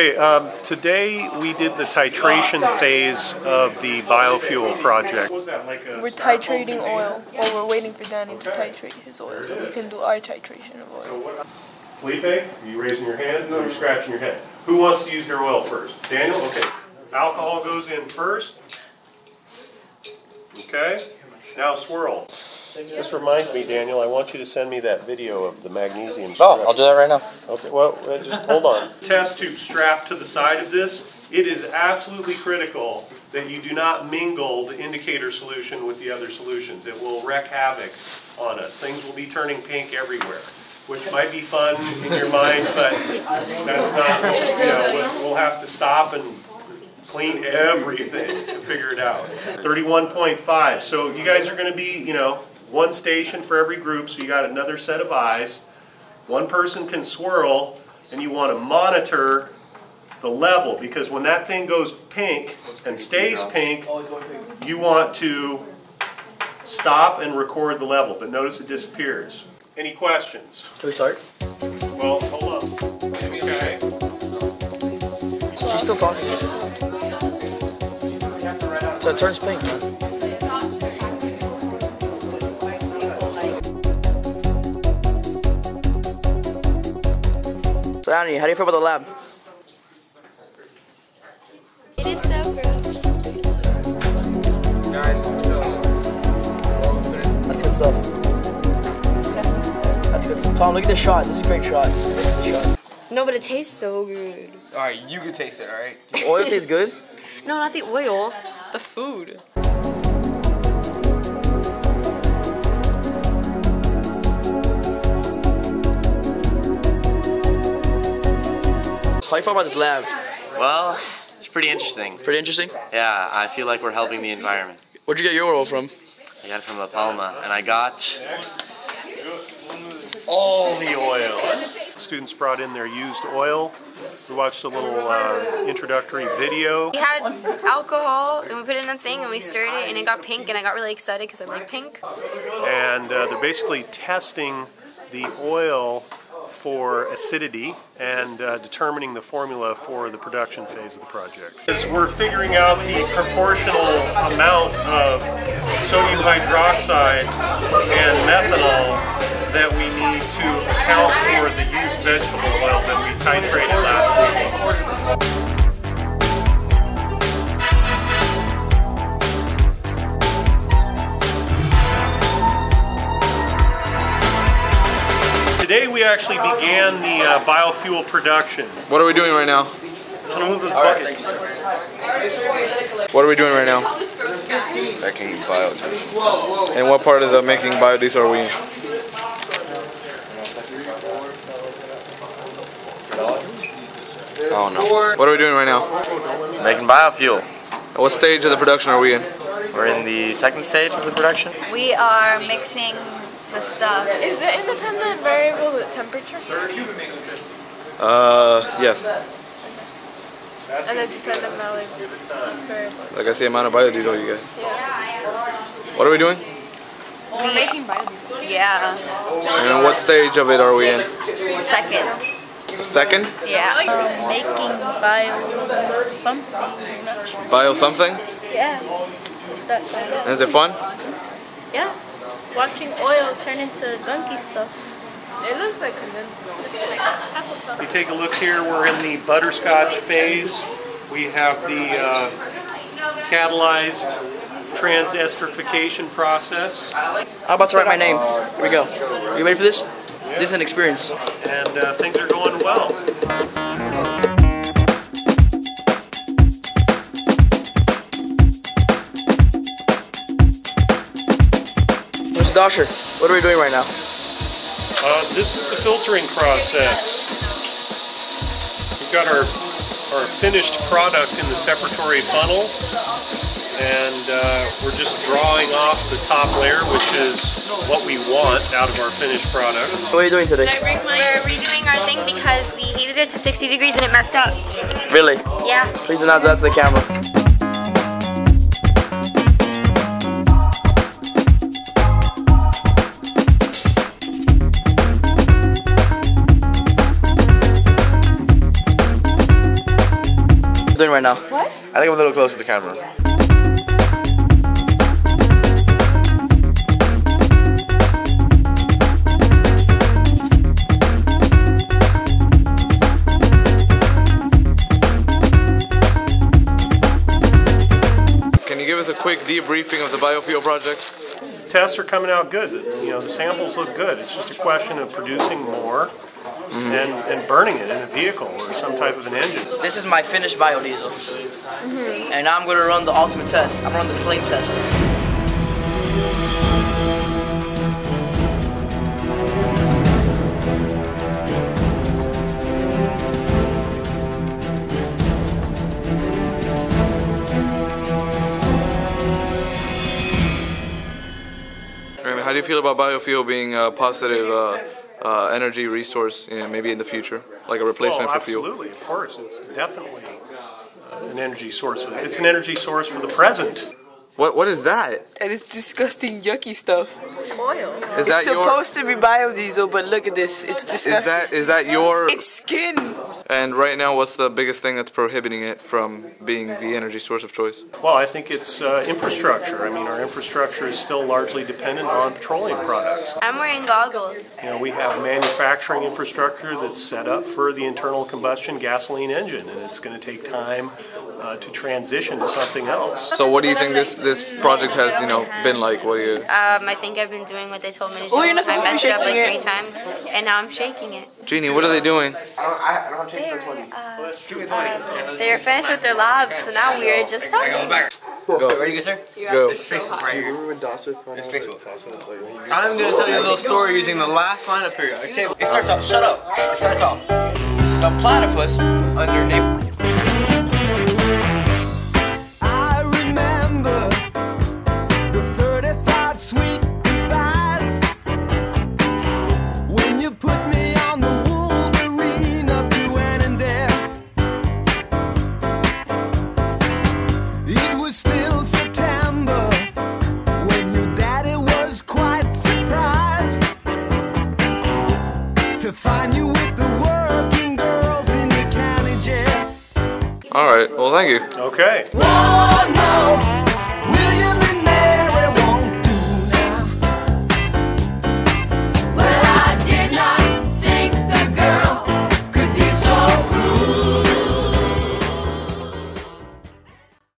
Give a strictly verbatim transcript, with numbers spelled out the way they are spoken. Okay, um, today we did the titration phase of the biofuel project. We're titrating oil, or we're waiting for Danny to titrate his oil so we can do our titration of oil. Felipe, are you raising your hand? No, you're scratching your head. Who wants to use their oil first? Daniel? Okay. Alcohol goes in first. Okay, now swirl. This reminds me, Daniel, I want you to send me that video of the magnesium strap. Oh, I'll do that right now. Okay, well, just hold on. Test tube strapped to the side of this. It is absolutely critical that you do not mingle the indicator solution with the other solutions. It will wreak havoc on us. Things will be turning pink everywhere, which might be fun in your mind, but that's not, you know, we'll have to stop and clean everything to figure it out. thirty-one point five, so you guys are going to be, you know, one station for every group, so you got another set of eyes. One person can swirl, and you want to monitor the level, because when that thing goes pink and stays pink, you want to stop and record the level, but notice it disappears. Any questions? Can we start? Well, hold up. Okay. She's still talking. So it turns pink. So, Annie, how do you feel about the lab? It is so gross. That's good stuff. Disgusting stuff. That's good stuff. Tom, look at this shot. This is a great shot. This is a shot. No, but it tastes so good. All right, you can taste it, all right? The oil tastes good? No, not the oil. The food. How do you feel about this lab? Well, it's pretty interesting. Pretty interesting? Yeah, I feel like we're helping the environment. Where'd you get your oil from? I got it from La Palma, and I got all the oil. Students brought in their used oil. We watched a little uh, introductory video. We had alcohol, and we put it in a thing, and we stirred it, and it got pink, and I got really excited because I like pink. And uh, they're basically testing the oil for acidity and uh, determining the formula for the production phase of the project. As we're figuring out the proportional amount of sodium hydroxide and methanol that we need to account for the used vegetable oil that we titrated last week. Today we actually began the uh, biofuel production. What are we doing right now? Trying to move this bucket. What are we doing right now? Making biodiesel. And what part of the making biodiesel are we in? Oh no. What are we doing right now? Making biofuel. What stage of the production are we in? We're in the second stage of the production. We are mixing the stuff. Is the independent variable the temperature? Uh, yes. And the dependent variable. Like I say, amount of biodiesel, you guys. What are we doing? We're making biodiesel. Yeah. And what stage of it are we in? Second. Second? Yeah. We're making bio something. Bio something? Yeah. Is that fun? And is it fun? Yeah. Watching oil turn into gunky stuff. It looks like condensed milk. You take a look here, we're in the butterscotch phase. We have the uh, catalyzed transesterification process. I'm about to write my name. Here we go. Are you ready for this? Yeah. This is an experience. And uh, things are going well. Doctor, what are we doing right now? Uh, this is the filtering process. We've got our, our finished product in the separatory funnel, and uh, we're just drawing off the top layer, which is what we want out of our finished product. What are you doing today? We're redoing our thing because we heated it to sixty degrees and it messed up. Really? Yeah. Please do not touch the camera. doing right now. What? I think I'm a little close to the camera. Yeah. A quick debriefing of the biofuel project. Tests are coming out good. You know, the samples look good. It's just a question of producing more mm-hmm. and, and burning it in a vehicle or some type of an engine. This is my finished biodiesel. Mm-hmm. And now I'm going to run the ultimate test. I'm going to run the flame test. How do you feel about biofuel being a positive uh, uh, energy resource, you know, maybe in the future, like a replacement well, for fuel? Absolutely, of course. It's definitely an energy source. It's an energy source for the present. What What is that? And it's disgusting, yucky stuff. Oil. Is it's that supposed your... to be biodiesel, but look at this. It's disgusting. Is that is that your? It's skin. And right now, what's the biggest thing that's prohibiting it from being the energy source of choice? Well, I think it's uh, infrastructure. I mean, our infrastructure is still largely dependent on petroleum products. I'm wearing goggles. You know, we have manufacturing infrastructure that's set up for the internal combustion gasoline engine, and it's going to take time uh, to transition to something else. So what do you think this, this project has, you know, been like? What do you... Um, I think I've been doing what they told me to do. Oh, you're not supposed I messed to be shaking it up like three times, and now I'm shaking it. Jeannie, what are they doing? I don't, I don't They're, uh, um, they're finished with their labs, so now we are just talking. Go. Ready to go, sir? Go. It's Facebook right here. It's Facebook. I'm going to tell you a little story using the last line of periodic table. It starts off. Shut up. It starts off. The platypus underneath. All right, well, thank you. Okay.